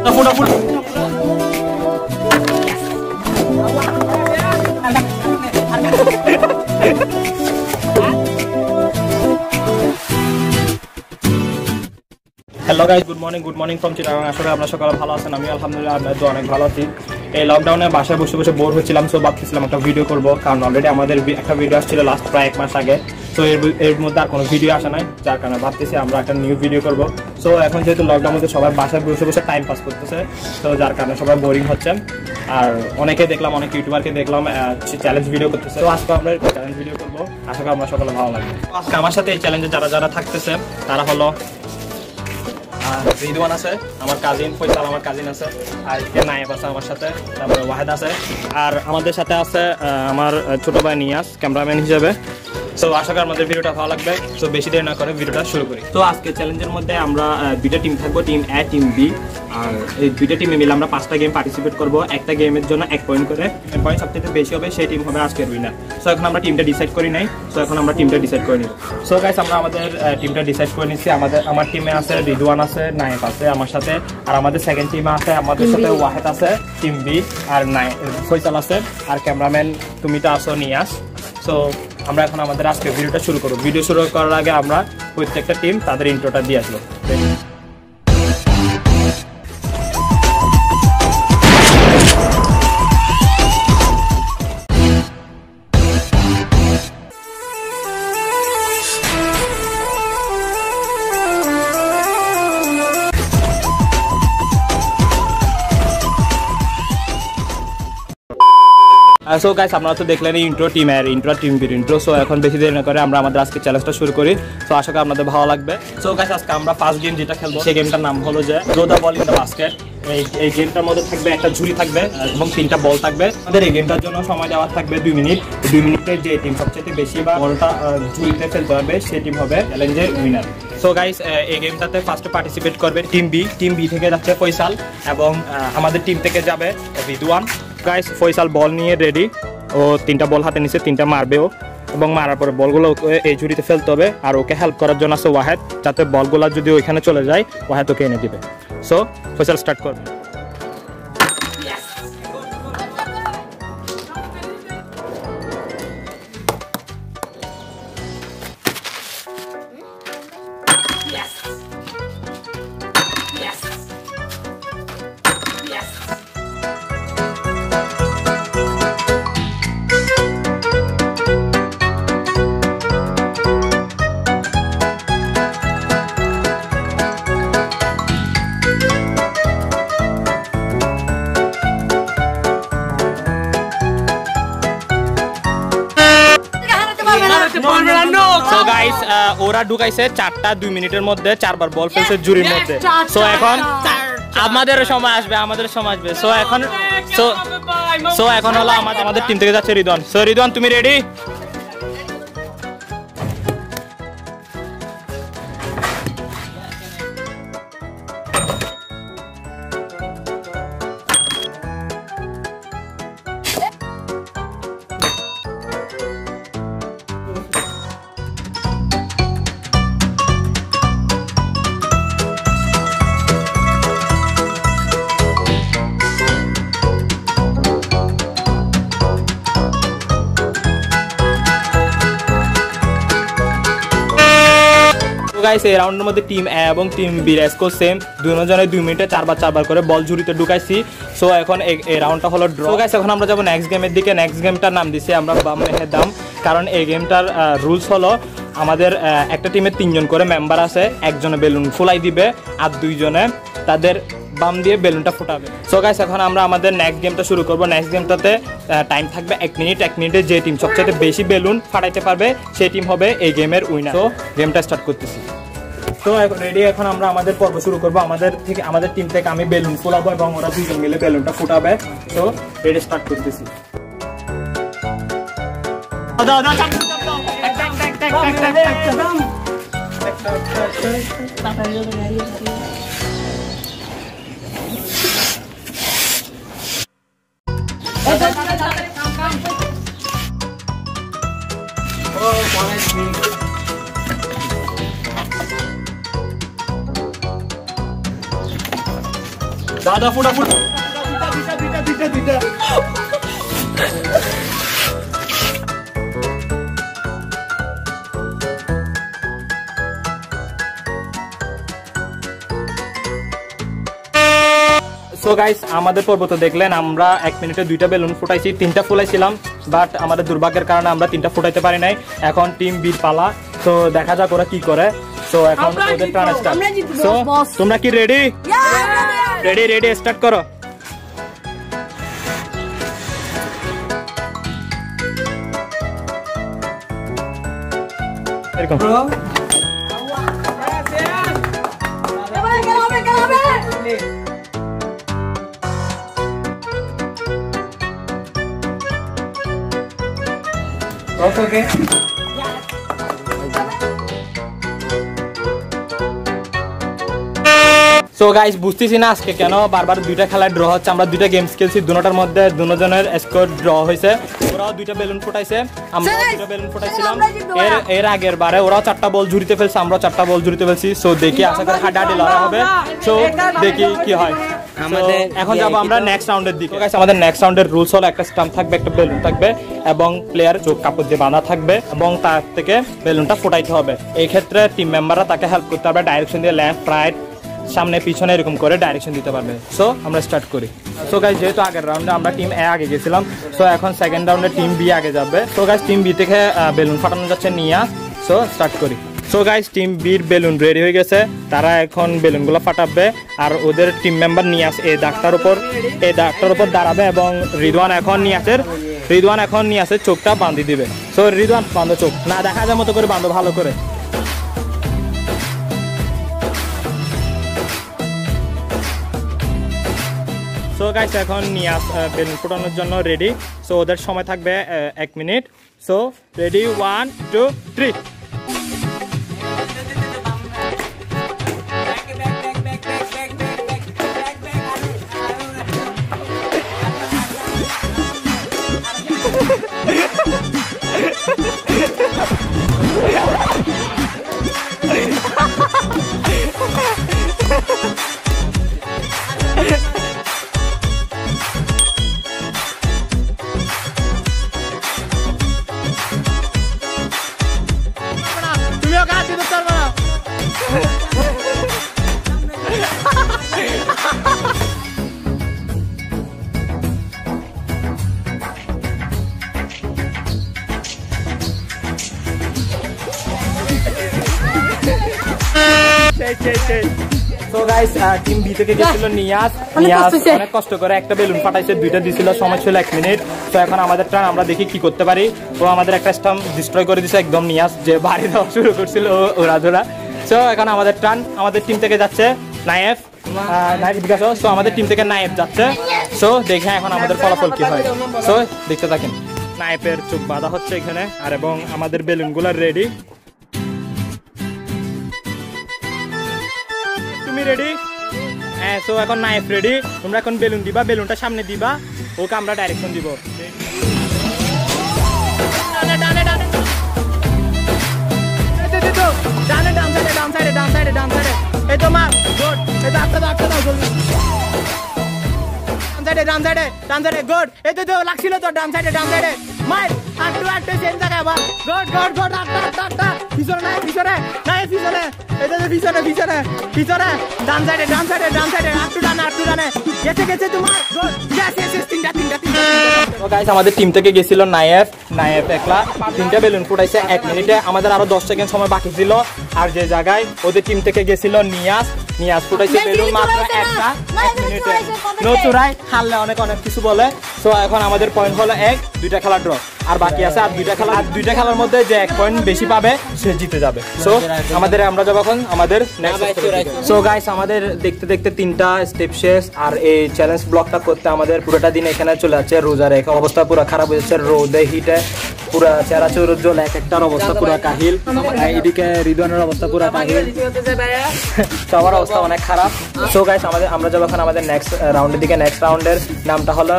Hello guys good morning from Chittagong. आशा करी আপনারা সকালে ভালো আছেন। আমি আলহামদুলিল্লাহ আপনাদের অনেক ভালো আছি। এই লকডাউনে বাসায় বসে বসে বোর হচ্ছিলাম, সো ভাবছিলাম একটা ভিডিও করব, কারণ অলরেডি আমাদের একটা ভিডিও আসছিল লাস্ট প্রায় এক মাস আগে। সো এর মধ্যে আর কোনো ভিডিও আসে নাই, যার কারণে ভাবতেছি আমরা একটা নিউ ভিডিও করব। সো এখন যেহেতু লকডাউন মধ্যে সবাই বাসায় বসে বসে টাইম পাস করতেছে, তো যার কারণে সবাই বোরিং হচ্ছে। আর অনেকে দেখলাম, অনেক ইউটিউবারকে দেখলাম চ্যালেঞ্জ ভিডিও করতেছে। তো আজকে আমরা চ্যালেঞ্জ ভিডিও করব, আশা করি আপনাদের সকালে ভালো লাগবে। আজকে আমার সাথে এই চ্যালেঞ্জে যারা যারা থাকতেছে তারা হলো রিদওয়ান আছে, আমার কাজিন ফয়সাল আমার কাজিন আছে, আর কে নায়েব আছে আমার সাথে, তারপরে ওয়াহেদ আছে, আর আমাদের সাথে আছে আমার ছোট ভাই নিয়াস ক্যামেরাম্যান হিসেবে। সো আশা করি আমাদের ভিডিওটা ভালো লাগবে। সো বেশি দেরি না করে ভিডিওটা শুরু করি। তো আজকে চ্যালেঞ্জের মধ্যে আমরা দুইটা টিম থাকবো, টিম এ টিম বি। আর এই দুইটা টিমে মিলে আমরা 5টা গেম পার্টিসিপেট করবো। একটা গেমের জন্য 1 পয়েন্ট করে, এর পয়েন্ট সবচেয়ে বেশি হবে সেই টিম হবে আজকের উইনার। সো এখন আমরা টিমটা ডিসাইড করি নাই, সো এখন আমরা টিমটা ডিসাইড করে নিব। সো গাইস আমরা আমাদের টিমটা ডিসাইড করে নিচ্ছি। আমার টিমে আছে রিদওয়ান আছে, নায়েব আছে আমার সাথে, আর আমাদের সেকেন্ড টিমে আছে আমাদের সাথে ওয়াহেদ আছে টিম বি, আর নায়েব ফয়সাল আছে, আর ক্যামেরাম্যান তুমি তো আসো নিয়াস। সো আমরা এখন আমাদের আজকে ভিডিওটা শুরু করব। ভিডিও শুরু করার আগে আমরা প্রত্যেকটা টিম তাদের ইন্ট্রোটা দিয়ে আসলো। সো গাইস আপনারা তো দেখলেন ইন্ট্রো টিম এর ইন্ট্রো টিম বির ইন্ট্রো। সো এখন বেশি দেরি না করে আমরা আমাদের আজকে চ্যালেঞ্জটা শুরু করি। সো আশা করি আপনাদের ভালো লাগবে। সো গাইস আজকে আমরা ফার্স্ট গেম যেটা খেলবো সেই গেমটার নাম হলো যে throw the ball in the basket. এই গেমটার মধ্যে থাকবে একটা ঝুড়ি থাকবে এবং 3টা বল থাকবে। আমাদের এই গেমটার জন্য সময় দেওয়া থাকবে 2 মিনিট। 2 মিনিটের যে টিম সবচেয়ে বেশি বা বলটা ঝুড়িতে ফেলতে পারবে সেই টিম হবে চ্যালেঞ্জের উইনার। সো গাইস এই গেমটাতে ফার্স্টে পার্টিসিপেট করবে টিম বি। টিম বি থেকে যাচ্ছে ফয়সাল এবং আমাদের টিম থেকে যাবে রিদওয়ান। গাইস ফয়সাল বল নিয়ে রেডি, ও 3টা বল হাতে নিচ্ছে, 3টা মারবে ও, এবং মারার পরে বলগুলো এই ঝুড়িতে ফেলতে হবে। আর ওকে হেল্প করার জন্য আছে ওয়াহেদ, যাতে বলগুলো যদি ওইখানে চলে যায় ওয়াহেদ ওকে এনে দিবে। সো ফয়সাল স্টার্ট করবে। ওরা ঢুকাইছে 4টা 2 মিনিটের মধ্যে, 4বার বল ফেলছে জুরির মধ্যে। সো এখন আমাদের সময় আসবে, সো এখন হলো আমাদের টিম থেকে যাচ্ছে রিদওয়ান। সো রিদওয়ান তুমি রেডি? গাইস এই রাউন্ডের মধ্যে টিম এ এবং টিম বি এর স্কোর সেম, দুজনে 2 মিনিটে 4বার করে বল ঝুড়িতে ঢুকাইছি। সো এখন এই রাউন্ডটা হলো ড্র। গাইস এখন আমরা যাব নেক্সট গেমের দিকে। নেক্সট গেমটার নাম দিছি আমরা বাম মেহে দাম, কারণ এই গেমটার রুলস হলো আমাদের একটা টিমে 3জন করে মেম্বার আছে, একজনে বেলুন ফুলাই দিবে আর 2জনে তাদের বাম দিয়ে বেলুনটা ফোটাবে। সো গাইস এখন আমরা আমাদের নেক্সট গেমটা শুরু করব। নেক্সট গেমটাতে টাইম থাকবে 1 মিনিট। 1 মিনিটে যে টিম সবচেয়ে বেশি বেলুন ফাটাইতে পারবে সেই টিম হবে এই গেমের উইনার। তো গেমটা স্টার্ট করতেছি। তো রেডি, এখন আমরা আমাদের পর্ব শুরু করব। আমাদের টিম থেকে আমি বেলুন ফোলাবো এবং ওরা 2জন মিলে বেলুনটা ফোটাবে। তো রেডি, স্টার্ট করতেছি। दादा फटाफट सो गाइस आमादेर पर्व तो देखलेन आमरा 1 मिनिटे 2टा बेलुन फुटाइछि 3टा फुलाइछिलाम बाट आमादेर दुर्भाग्येर कारणे आमरा 3टा फुटाइते पारि नाइ एखन टीम बी पाला तो देखा जाक ओरा की करे सो एखन ओदेर टाना स्टार्ट सो तुमरा की रेडी रेडी रेडी स्टार्ट करो वेलकम Okay. So guys, बुझते ना आज के क्या बार बार दुईटा खेला ड्र होता है दुईटा गेम्स खेलसी दोनोटार मध्य दोनों जन स्कोर ड्र होता है ओरा दुईटा बेलुन फुटाइसे दुईटा बेलुन फुटाइछिलाम एर आगेर बारे ओरा चारटा बल झुड़ीते फेलछे आमरा चारटा बल झुड़ीते फेलछी सो देखी आशा करी हाडाहाडी लड़ा होबे सो देखी कि हय सामने पीछने एरकम करे डायरेक्शन दिते पारबे सो आमरा स्टार्ट करी सो गाइस जेहेतु आगेर राउंडे आमरा टीम ए आगे गेछिलाम सो एखन सेकेंड राउंडे टीम बी आगे जाबे सो गाइस टीम बी थेके बेलुन फाटानो जाच्छे निया सो स्टार्ट करी सो गाइज टीम बीर बेलुन रेडी हो गए तारा एखन बेलुनगुलो फाटाबे और ओदेर टीम मेम्बर निये आसे ए दागटार ऊपर दाड़ाबे और रिदवान एखन निये आसे रिदवान एखन निये आसे चोखटा बांधी दिबे सो रिदवान बांधो चोख ना देखा जाए मतो करे बांधो भालो करे सो गाइज एखन निये आसे बेलुन फुटानोर जोन्नो रेडी सो ओदेर समय थाकबे 1 minute so ready 1 2 3 So guys, team B থেকে গেছিল নিয়াস নিয়াস অনেক কষ্ট করে একটা বেলুন ফাটাইছে দুইটা দিছিল সময় ছিল 1 মিনিট তো এখন আমাদের টার্ন আমরা দেখি কি করতে পারি ও আমাদের একটা স্টাম্প ডিস্ট্রয় করে দিয়েছে একদম নিয়াস যে বাড়ি দাও শুরু করেছিল ওরা ধরা সো এখন আমাদের টার্ন আমাদের টিম থেকে যাচ্ছে নাইফ নাইফ বিকাশ সো আমাদের টিম থেকে নাইফ যাচ্ছে সো দেখি এখন আমাদের ফলাফল কি হয় সো দেখতে থাকেন নাইফের চোখ বাঁধা হচ্ছে এখানে আর এবং আমাদের বেলুনগুলো রেডি रेडी सो এখন নাইফ রেডি তোমরা এখন বেলুন দিবা বেলুনটা সামনে দিবা ওকে আমরা ডাইরেকশন দিব ডানে ডানে ডানে এই তো ডানে ডান সাইডে ডান সাইডে ডান সাইডে ডান সাইডে এই তো মার গুড এই দাঁত দাঁত দাও জলদি ডান সাইডে গুড এই তো লাগছিল তো ডান সাইডে মার আটু আটু চেঞ্জ জায়গা বা গুড গুড গুড আট আট আট পিছনে নাইফ পিছনে খেলা ড্র আর বাকি আছে আর দুইটা খেলার মধ্যে যে 1 পয়েন্ট বেশি পাবে সে জিতে যাবে সো আমাদের আমরা যাব এখন আমাদের নেক্সট সো গাইস আমাদের দেখতে দেখতে 3টা স্টেপ শেষ আর এই চ্যালেঞ্জ ব্লকটা করতে আমাদের পুরোটা দিন এখানে চলে যাচ্ছে রোজা রেখে অবস্থা পুরো খারাপ হয়ে যাচ্ছে রোদে হিটে পুরো চেহারা চুরজল এক একটার অবস্থা পুরো কাহিল এইদিকে রিদওয়ানের অবস্থা পুরো কাহিল সবার অবস্থা অনেক খারাপ সো গাইস আমরা যাব এখন আমাদের নেক্সট রাউন্ডের দিকে নেক্সট রাউন্ডের নামটা হলো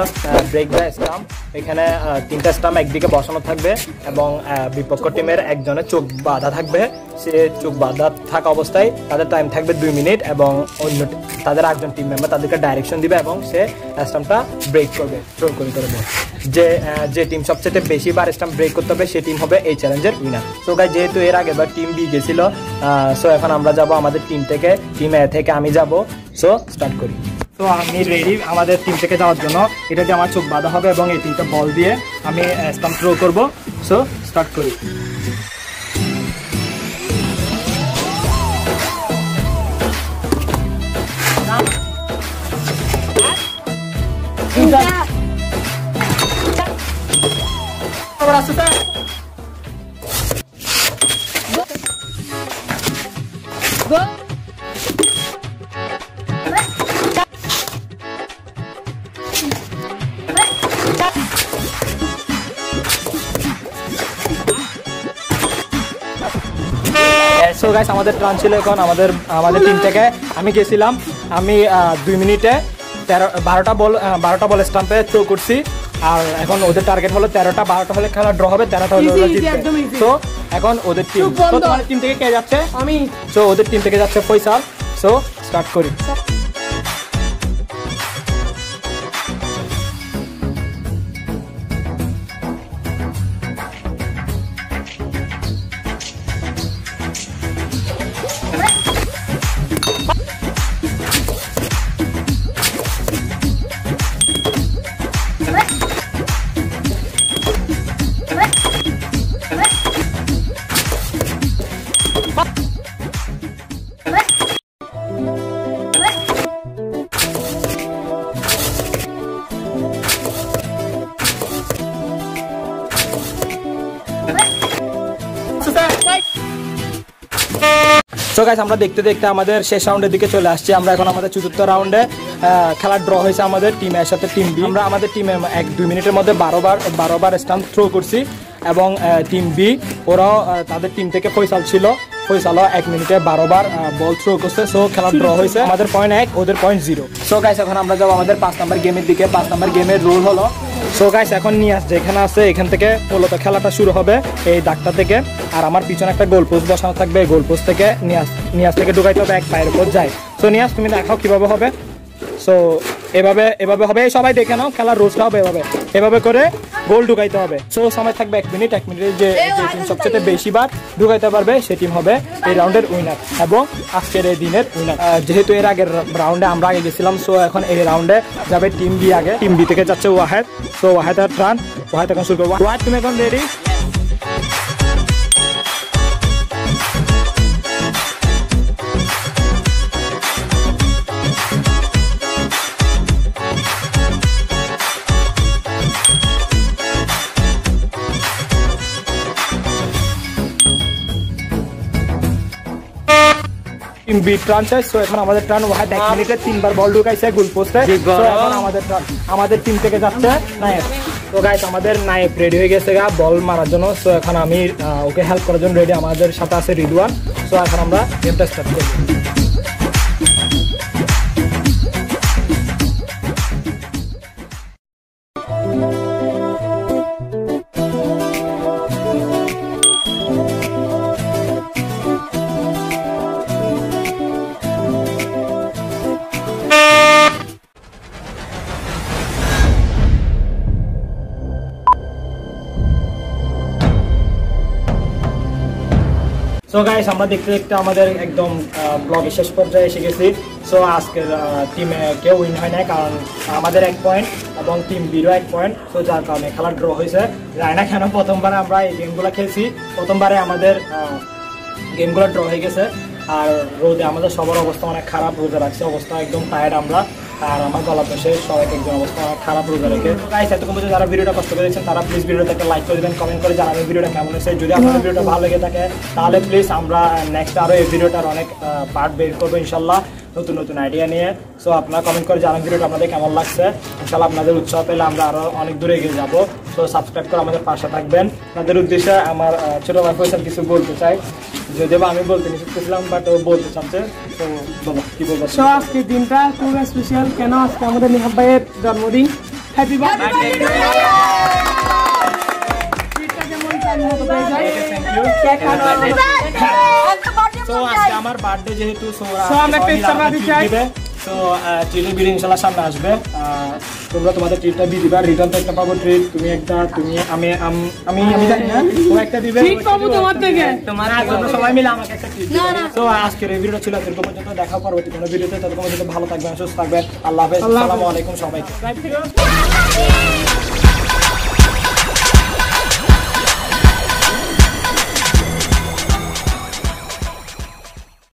ব্রেক দ্য স্টাম্প এখানে তিনটা স্টাম্প একদিকে বসানো থাকবে এবং বিপক্ষ টিমের একজনের চোখ বাঁধা থাকবে। সে চোখ বাঁধা থাকা অবস্থায় তাদের টাইম থাকবে 2 মিনিট এবং অন্য তাদের একজন টিম মেম্বার তাদেরকে ডাইরেকশন দিবে এবং সে স্টাম্পটা ব্রেক করবে, থ্রো করে করবে। যে টিম সবচেয়ে বেশিবার স্টাম্প ব্রেক করতে হবে সে টিম হবে এই চ্যালেঞ্জের উইনার। সো গাইস, যেহেতু এর আগে বা টিম বি গেছিল, সো এখন আমরা যাব আমাদের টিম থেকে, টিম এ থেকে আমি যাব। সো স্টার্ট করি। তো আমি রেডি আমাদের টিম থেকে যাওয়ার জন্য। এটা দিয়ে আমার চোখ বাঁধা হবে এবং এই তিনটা বল দিয়ে আমি স্টাম্প থ্রো করব। সো স্টার্ট করি। সো গাইস, আমাদের টার্ন ছিল এখন। আমাদের টিম থেকে আমি গেছিলাম, আমি 2 মিনিটে 12টা বল স্টাম্পে থ্রো করছি। আর এখন ওদের টার্গেট হলো 13টা, 12টা হলে খেলা ড্র হবে, 13টা হলে ওরা জিতবে। সো এখন ওদের টিম, তোমার টিম থেকে কে যাচ্ছে? আমি। সো ওদের টিম থেকে যাচ্ছে ফয়সাল। সো স্টার্ট করি। সো গাইস, আমরা দেখতে দেখতে আমাদের শেষ রাউন্ডের দিকে চলে আসছি। আমরা এখন আমাদের ৪র্থ রাউন্ডে খেলা ড্র হয়েছে আমাদের টিম এর সাথে টিম বি। আমরা আমাদের টিমে 2 মিনিটের মধ্যে 12 বার স্টাম্প থ্রো করছি এবং টিম বি ওরাও তাদের টিম থেকে ফয়সাল ছিল, ফয়সালও 1 মিনিটে 12 বার বল থ্রো করছে। সো খেলা ড্র হয়েছে, আমাদের পয়েন্ট 1, ওদের পয়েন্ট 0। সো গাইস, এখন আমরা যাবো আমাদের 5 নম্বর গেমের দিকে। 5 নম্বর গেমের রুল হলো, সো গাইস এখন নিয়ে আসছে এখানে আছে, এখান থেকে মূলত খেলাটা শুরু হবে এই দাগটা থেকে। আর আমার পিছনে একটা গোল পোস্ট বসানো থাকবে, গোল পোস্ট থেকে নিয়াস থেকে ঢুকাইতে হবে, এক পায়ের উপর যায়। সো নিয়াস, তুমি দেখাও কীভাবে হবে। সো এভাবে হবে, সবাই দেখে নাও, খেলার রোজটা হবে এভাবে করে গোল ঢুকাইতে হবে। সো সময় থাকবে 1 মিনিট। 1 মিনিটের যে টিম সবচেয়ে বেশিবার ঢুকাইতে পারবে সে টিম হবে এই রাউন্ডের উইনার এবং আজকের এই দিনের উইনার। যেহেতু এর আগের রাউন্ডে আমরা আগে গেছিলাম, সো এখন এই রাউন্ডে যাবে টিম বি আগে। টিম বি থেকে যাচ্ছে ওয়াহেদ। সো ওয়াহেদের টার্ন, ওয়াহেদ এখন শুরু করবো। ওয়াহেদ, তুমি এখন রেডি?3 বার বল ঢুকাইছে গোল পোস্টে। আমাদের টিম থেকে যাচ্ছে নায়েব। তো গাইস, আমাদের নায়েব রেডি হয়ে গেছে গা বল মারার জন্য। সো এখন আমি ওকে হেল্প করার জন্য রেডি। আমাদের সাথে আছে রিদওয়ান। সো এখন আমরা গেমটা স্টার্ট করব। সো গাইস, আমরা দেখতে দেখতে আমাদের একদম ব্লগের শেষ পর্যায়ে এসে গেছি। সো আজকের টিমে কেউ উইন হয় না, কারণ আমাদের 1 পয়েন্ট এবং টিম বিরও 1 পয়েন্ট। সো যার কারণে খেলা ড্র হয়েছে। জানি না কেন প্রথমবারে আমরা এই গেমগুলো খেলছি, প্রথমবারে আমাদের গেমগুলো ড্র হয়ে গেছে। আর রোদে আমাদের সবার অবস্থা অনেক খারাপ, রোদে রাখছে, অবস্থা একদম টায়ার্ড আমরা। আর আমার গলা পেশে সবাই একদম অবস্থা খারাপ রোজা রেখে। গাইস, এতক্ষণ পর্যন্ত যারা ভিডিওটা কষ্ট করে দেখছেন তারা প্লিজ ভিডিওটাকে লাইক করে দেবেন, কমেন্ট করে জানাবেন ভিডিওটা কেমন হয়েছে। যদি আপনার ভিডিওটা ভালো লেগে থাকে তাহলে প্লিজ আমরা নেক্সট আরও এই ভিডিওটার অনেক পার্ট বের করবো ইনশাল্লাহ, নতুন নতুন আইডিয়া নিয়ে। সো আপনারা কমেন্ট করে জানান ভিডিওটা আপনাদের কেমন লাগছে। ইনশাল্লাহ আপনাদের উৎসাহ পেলে আমরা আরও অনেক দূরে এগিয়ে যাবো। সো সাবস্ক্রাইব করে আমাদের পাশে থাকবেন। আপনাদের উদ্দেশ্যে আমার ছোটো ভাই ফয়সাল কিছু বলতে চাই, যদিও আমি বলতে নিষেধ করছিলাম বাট ও বলতে চাচ্ছে। তো বলো কী বলবো। সো আজকের দিনটা খুব স্পেশাল, কেন আজকে আমাদের নিহাব ভাইয়ের জন্মদিন। Happy birthday. भालो थाकबेन सुस्थ थाकबेन आल्लाह हाफेज।